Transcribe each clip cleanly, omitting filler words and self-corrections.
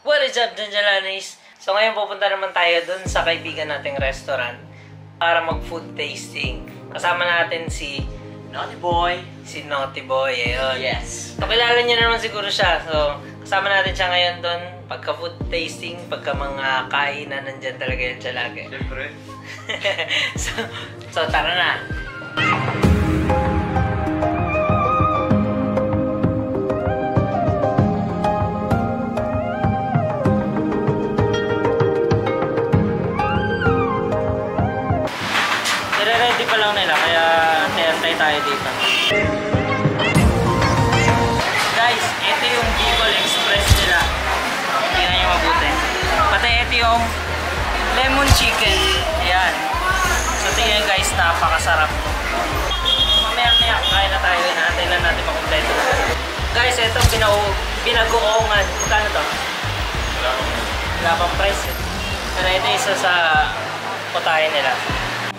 What is up, Dunjalanis? So ngayon pupunta naman tayo dun sa kaibigan nating restaurant para mag-food tasting. Kasama natin si Naughty Boy. Si Naughty Boy, ayun. Yes. Nakilala niyo naman siguro siya. So kasama natin siya ngayon dun. Pagka-food tasting, pagka mga kainan, nandyan talaga yan siya lagi. Siyempre. So tara na. Nire-ready pa lang nila, kaya tiyantay tayo dito. Guys, ito yung Gigol Express nila. Tingnan nyo mabuti. Pati ito yung lemon chicken. Ayan. So tingnan guys, napakasarap. Mamaya-maya, kain na tayo. Inaantay lang natin makumpleto. Guys, ito binagoongan. Magkano to? Wala pang price. Pero ito isa sa putahe nila.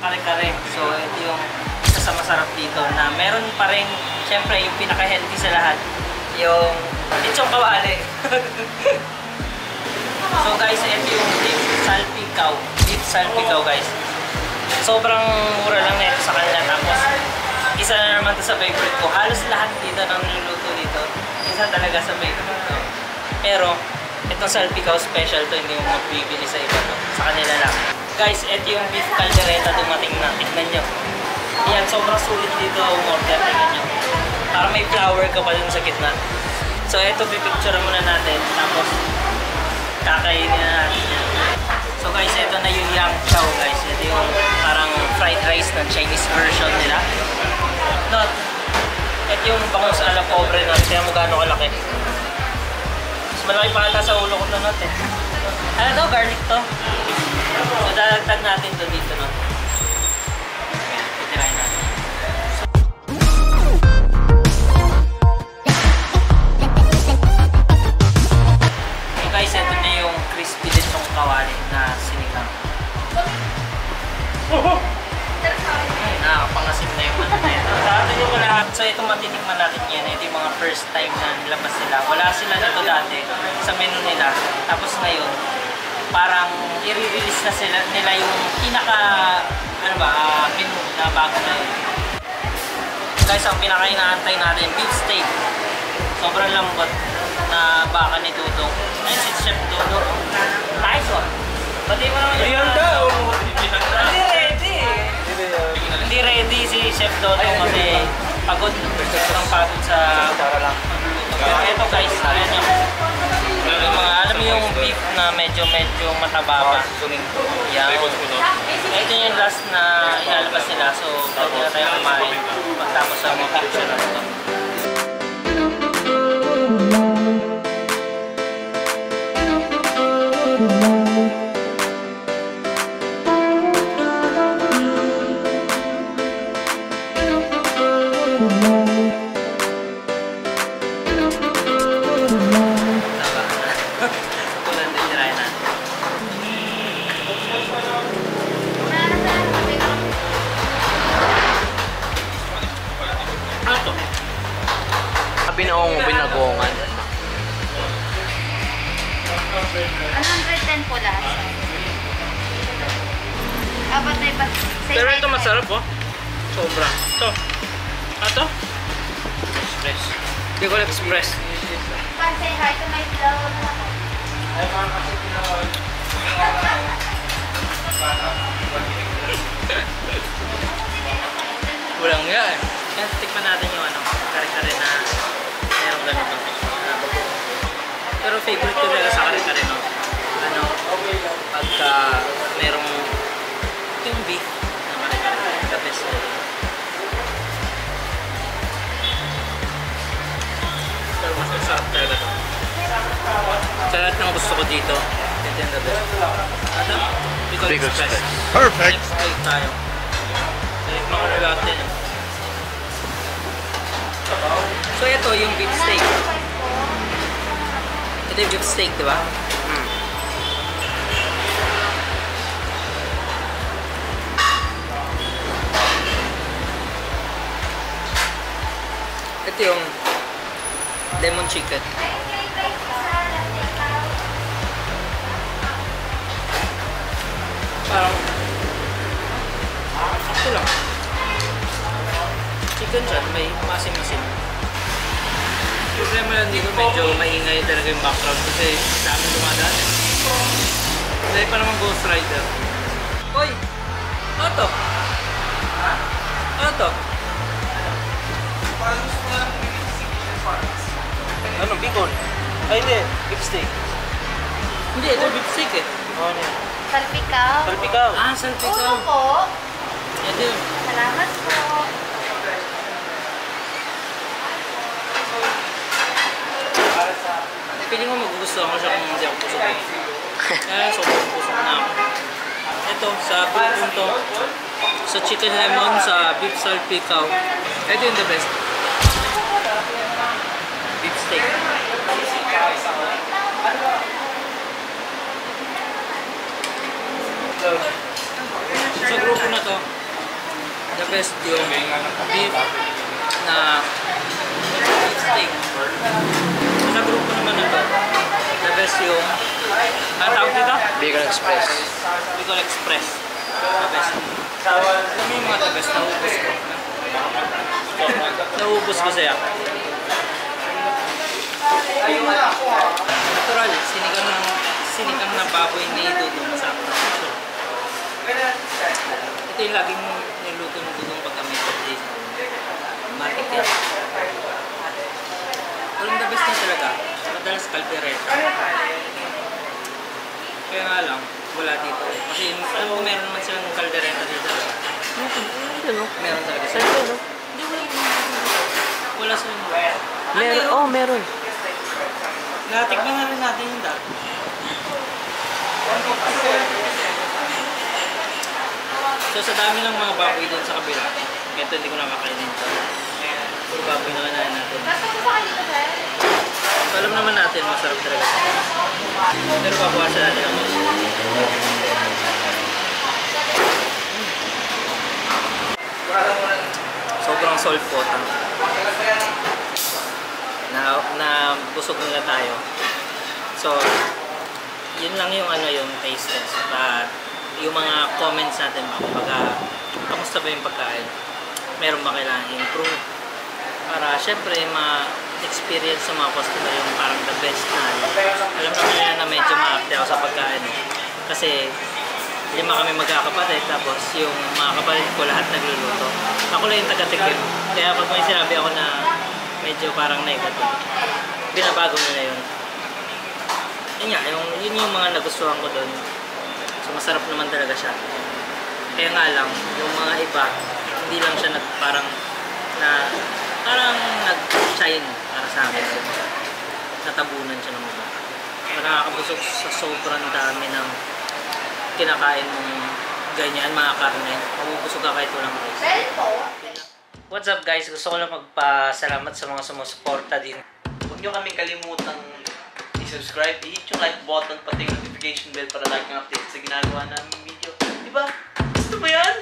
Kare-kare. So ito yung isa sa masarap dito na meron pa rin, syempre yung pinaka-healthy sa lahat, yung lechong kawali. So guys, ito yung beef salpikaw guys. Sobrang mura lang na ito sa kanila, tapos isa na naman ito sa favorite ko. Halos lahat dito ng niluluto dito, isa talaga sa favorite ko. Pero itong salpikaw special to, hindi mo mabibili sa iba to, sa kanila lang. Guys, ito yung beef caldereta, dumating na. Tignan nyo. Ayan, sobrang sulit dito ang order. Tignan nyo. Para may flower ka pa dun sa gitna. So, ito, pipicture muna natin. Tapos, kakainin na natin. So, guys, ito na yung yang chow, guys. Ito yung parang fried rice ng Chinese version nila. Not. Ito yung bangus ala pobre na. Tignan mo gano'ng kalaki. Mas malaki pa ata sa ulo ko na natin. Ano to? Garlic to? So, dadagdag natin doon dito, no? Itirahin natin. So, okay guys, ito na yung crispy lechong kawali na sinigang. Ay, nakapangasim na yung ano na ito. Sa atin yung wala. So, ito matitikman natin yan. Ito yung mga first time na nilabas sila. Wala sila nito dati sa menu nila. Tapos ngayon, parang i-release na sila nila yung pinaka ano ba, menu na bago na yun. Guys, ang pinaka inaantay natin, beef steak. Sobrang lambot na baka ni Dodo. Ay, si Chef Dodo. Tyson. Pati mo naman yun. Hindi ready. Hindi ready si Chef Dodo kasi pagod. Sobrang pagod sa pagluluto. Pero ito guys, ayan yung yung beef na medyo matababa. Yeah. Ito yung last na ilalabas nila. So, pwede na tayo kumain. Pagtapos sa mga picture na ito. Binagongan. 110 po lahat. Pero ito masarap po. Sobra. Ito. Ato? Express. Gigol Express. Say hi to my vlog. Walang nga eh. Tikman natin yung ano, kare-kare na mayroong ganito. Pero favorite ko nila sa kare-kare, no? Ano, pagka mayroong yung beef na kare-kare, the best. Pero mas masarap talaga. Sa lahat ng gusto ko dito, ito yung the best. Ano? Gigol Express. Perfect! Next day tayo. Take mga natin. So ito yung beef steak. Ito yung beef steak, diba? Ito yung lemon chicken. medyo maingay talaga yung background kasi dami dumadaan. Dahil pa naman Ghost Rider. Hoy! Ano to? Ha? Ano to? Parang gusto nga ng bacon? Ay hindi, beef steak. Hindi, ito beef steak eh. Ano yan? Salpikaw. Salpikaw. Ah, salpikaw. Oo po. Yan din. Salamat po. Piling mo magugustuhan ko siya kung hindi ako pusukin. Kaya sobrang-pusok na ako. Ito, sa bacon to. Sa chicken lemon, sa beef salpikaw. Ito yung the best. Beef steak. Sa grupo na to, the best yung beef na steak. Sa grupo naman na to, the best yung ang tawag dito? Gigol Express. Gigol Express. The best. Kami yung mga the best. Naubos ko. Naubos ko siya. Natural, sinigang ng baboy na idudong sa akin. Ito yung laging niluto ng dudong pagka may birthday. Marketing. Walang the best na talaga. Madalas kaldereta. Kaya nga lang, wala dito. Kasi alam ko meron naman silang kaldereta dito. Meron talaga sila. Hindi, wala sila. Meron, oh meron. Natikman na rin natin yung dati. So sa dami ng mga baboy doon sa kabila, ito hindi ko nakakainin ito. Puro baboy na kanahin natin. So, alam naman natin, masarap talaga. Pero babawasan natin ang mga. Sobrang solpotan. Busog na tayo. So, yun lang yung ano yung taste test. Yung mga comments natin kapag kamusta ba yung pagkain, meron ba kailangan improve para syempre ma-experience sa mga customer yung parang the best na alam naman nila na medyo maarte ako sa pagkain kasi lima kami magkakapatid tapos yung mga kapatid ko lahat nagluluto, ako lang yung tagatikim kaya pag may sinabi ako na medyo parang negative, binabago nila yun. Yun nga, yun yung mga nagustuhan ko doon. So masarap naman talaga siya. Kaya nga lang, yung mga iba, hindi lang siya nag-shine para sa akin. Natabunan siya ng mga. Nakakabusog sa sobrang dami ng kinakain mong ganyan, mga karne. Mabubusog ka kahit walang rice. What's up guys? Gusto ko lang magpasalamat sa mga sumusuporta din. Huwag nyo kaming kalimutan subscribe, i-hit yung like button, pati yung notification bell para lagi kang update sa ginagawa namin video. Diba? Gusto ba yan?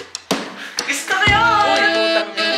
Gusto ko yan!